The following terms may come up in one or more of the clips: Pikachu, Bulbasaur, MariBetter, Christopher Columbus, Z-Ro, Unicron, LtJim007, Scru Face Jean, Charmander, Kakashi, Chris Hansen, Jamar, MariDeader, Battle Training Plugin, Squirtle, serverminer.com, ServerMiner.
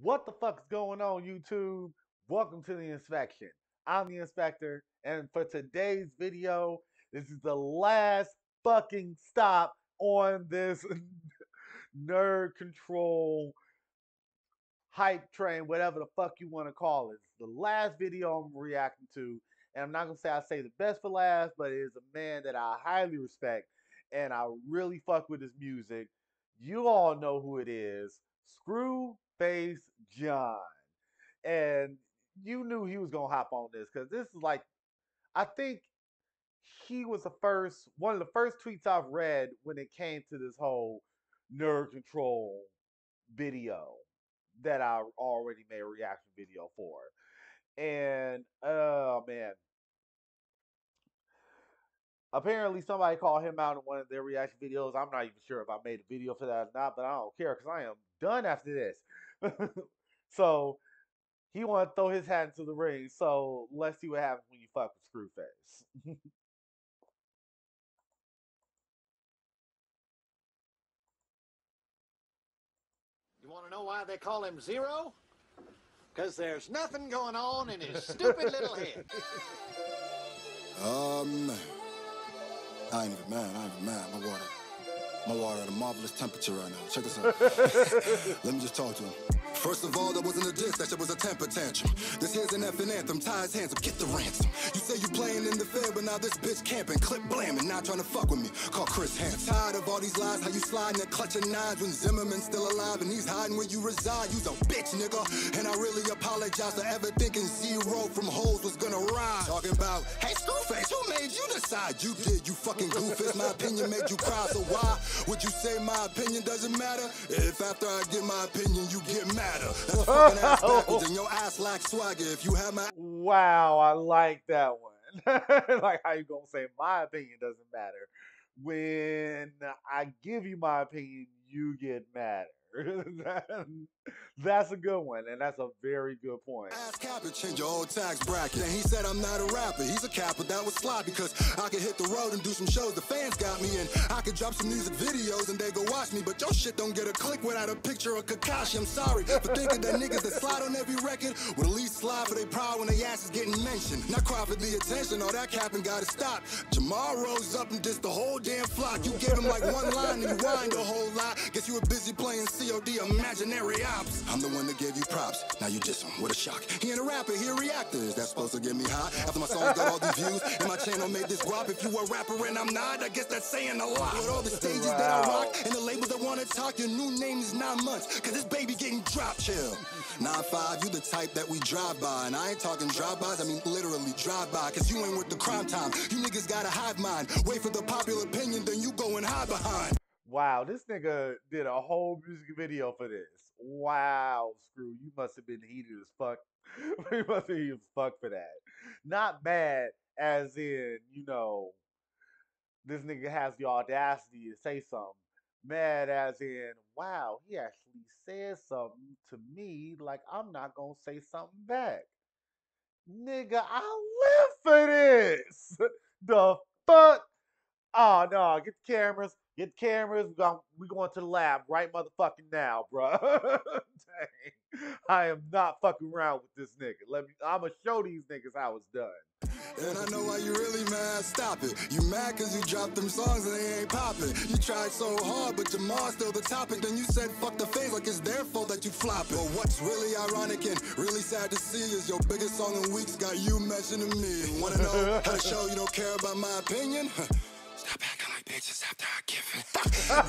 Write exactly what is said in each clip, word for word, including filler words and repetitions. What the fuck's going on, YouTube? Welcome to the inspection. I'm the inspector, and for today's video, this is the last fucking stop on this nerd control hype train, whatever the fuck you want to call it. It's the last video I'm reacting to, and I'm not gonna say I say the best for last, but it is a man that I highly respect, and I really fuck with his music. You all know who it is, Scru Face Jean. And you knew he was gonna hop on this, because this is like, I think he was the first one of the first tweets I've read when it came to this whole nerd control video that I already made a reaction video for. And oh man, apparently somebody called him out in one of their reaction videos. I'm not even sure if I made a video for that or not, but I don't care because I am done after this. So he wanna throw his hat into the ring. So let's see what happens when you fuck with Scru Face. You wanna know why they call him Z-Ro? Cause there's nothing going on in his stupid little head. Um I ain't even mad, I ain't even mad, my water. My water at a marvelous temperature right now. Check this out. Let me just talk to him. First of all, that wasn't a diss, that shit was a temper tantrum. This here's an effing anthem, tie his hands up, get the ransom. You say you playing in the Fed, but now this bitch camping, clip blaming, not trying to fuck with me. Call Chris Hansen. Tired of all these lies, how you sliding and clutching nines when Zimmerman's still alive and he's hiding where you reside. You's a bitch, nigga. And I really apologize for ever thinking Z-Ro from hoes was gonna ride. Talking about, hey, Scru Face, who made you decide? You did, you fucking goofus. My opinion made you cry, so why would you say my opinion doesn't matter? If after I give my opinion, you get matter. That's fucking ass backwards and your ass like swagger. If you have my wow, I like that one. Like, how you gonna say my opinion doesn't matter when I give you my opinion, you get matter? That's a good one, and that's a very good point. Ask Capper, change your old tax bracket. And he said I'm not a rapper, he's a capper. That was sly because I could hit the road and do some shows the fans got me in. I could drop some music videos and they go watch me, but your shit don't get a click without a picture of Kakashi. I'm sorry for thinking that niggas that slide on every record would at least slide for they pride when they ass is getting mentioned. Not cry for the attention, all that capping gotta stop. Jamar rose up and dissed the whole damn flock. You gave him like one line and you whined a whole lot. Guess you were busy playing C O D imaginary ops. I'm the one that gave you props, now you diss him, what a shock. He ain't a rapper, he a reactor, is that supposed to get me hot? After my song got all these views, and my channel made this guap. If you a rapper and I'm not, I guess that's saying a lot. With all the stages wow. that I rock, and the labels that wanna talk, your new name is nine months, cause this baby getting dropped, chill. nine five, you the type that we drive by, and I ain't talking drive-bys, I mean literally drive-by, cause you ain't with the crime time. You niggas got a hive mind, wait for the popular opinion, then you go and hide behind. Wow, this nigga did a whole music video for this. Wow, Scru, you must have been heated as fuck. You must have been heated as fuck for that. Not bad, as in, you know, this nigga has the audacity to say something. Mad as in, wow, he actually said something to me like I'm not gonna say something back. Nigga, I live for this. The fuck? Oh no, get the cameras. Get the cameras, we're going to the lab right motherfucking now, bro. Dang. I am not fucking around with this nigga. Let me, I'ma show these niggas how it's done. And I know why you really mad, stop it. You mad cause you dropped them songs and they ain't poppin'. You tried so hard, but Jamar's still the topic. Then you said fuck the fans like it's their fault that you flop it. But what's really ironic and really sad to see is your biggest song in weeks got you mentioning me. You wanna know how to show you don't care about my opinion? Stop acting like bitches after I give it.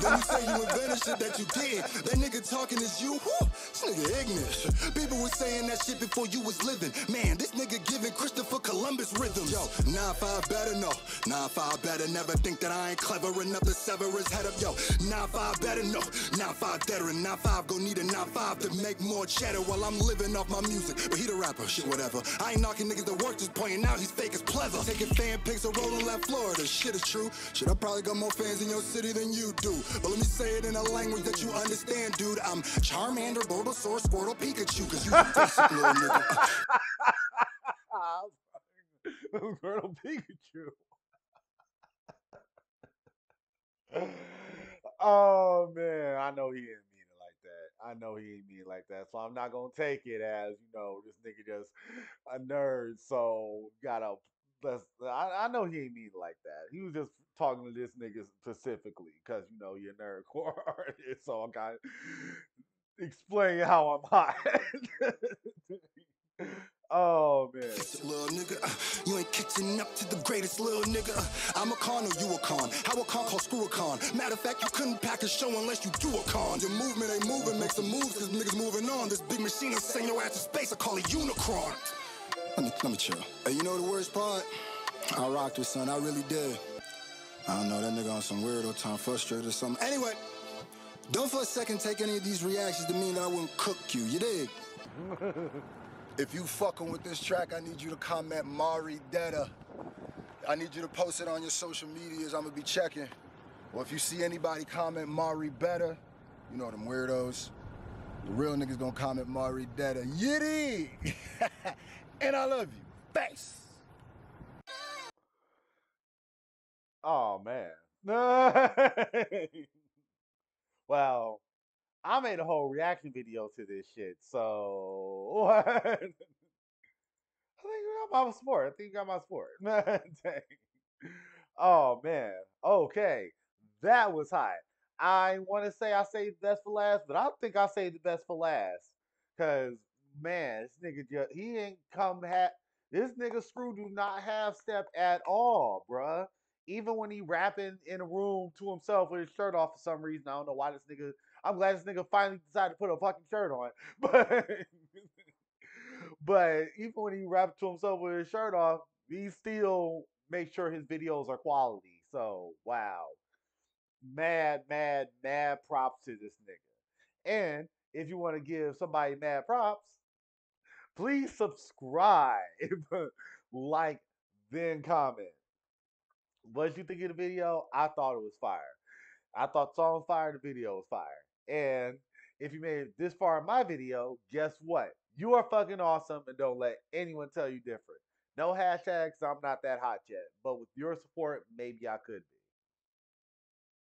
Then you say you invented shit that you did. That nigga talking is you. Woo, this nigga ignorant. People was saying that shit before you was living. Man, this nigga giving Christopher Columbus rhythms. Yo, nine five better no. nine five better never think that I ain't clever enough to sever his head up. Yo, nine five better no. nine five better and nine five go need a nine five to make more cheddar while I'm living off my music. But he the rapper, shit whatever. I ain't knocking niggas that work, just pointing out he's fake as pleather. Taking fan pics of rolling like Florida. Shit is true. Shit, I probably got more fans in your city than you do. But let me say it in a language that you understand, dude. I'm Charmander, Bulbasaur, Squirtle, Pikachu. Cause you a little nigga. Squirtle, Pikachu. Oh man, I know he didn't mean it like that. I know he ain't mean like that, so I'm not gonna take it as, you know, this nigga just a nerd. So gotta let's. I, I know he ain't mean like that. He was just talking to this nigga specifically because, you know, you're a nerdcore artist. So I gotta explain how I'm hot. Oh man, little nigga, you ain't catching up to the greatest little nigga. I'm a con or you a con? How a con called screw a con? Matter of fact, you couldn't pack a show unless you do a con. Your movement ain't moving, make some moves, cause niggas moving on. This big machine is sending your ass to space. I call it Unicron. Let me, let me chill. Hey, you know the worst part? I rocked with son, I really did. I don't know, that nigga on some weirdo time, frustrated or something. Anyway, don't for a second take any of these reactions to mean that I wouldn't cook you. You dig? If you fucking with this track, I need you to comment MariDeader. I need you to post it on your social medias. I'm gonna be checking. Or if you see anybody comment MariBetter, you know them weirdos. The real niggas gonna comment MariDeader. Yitty! And I love you. Face! Oh, man. Well, I made a whole reaction video to this shit, so I think you got my sport. I think you got my sport. Oh man, okay, that was hot. I want to say I saved the best for last, but I think I saved the best for last, cause man, this nigga just, he ain't come hat. This nigga Scru do not half step at all, bruh. Even when he rapping in a room to himself with his shirt off for some reason, I don't know why this nigga. I'm glad this nigga finally decided to put a fucking shirt on. But, but even when he rapped to himself with his shirt off, he still makes sure his videos are quality. So, wow. Mad, mad, mad props to this nigga. And if you want to give somebody mad props, please subscribe, like, then comment. What did you think of the video? I thought it was fire. I thought the song was fire, the video was fire. And if you made it this far in my video, guess what? You are fucking awesome, and don't let anyone tell you different. No hashtags, I'm not that hot yet. But with your support, maybe I could be.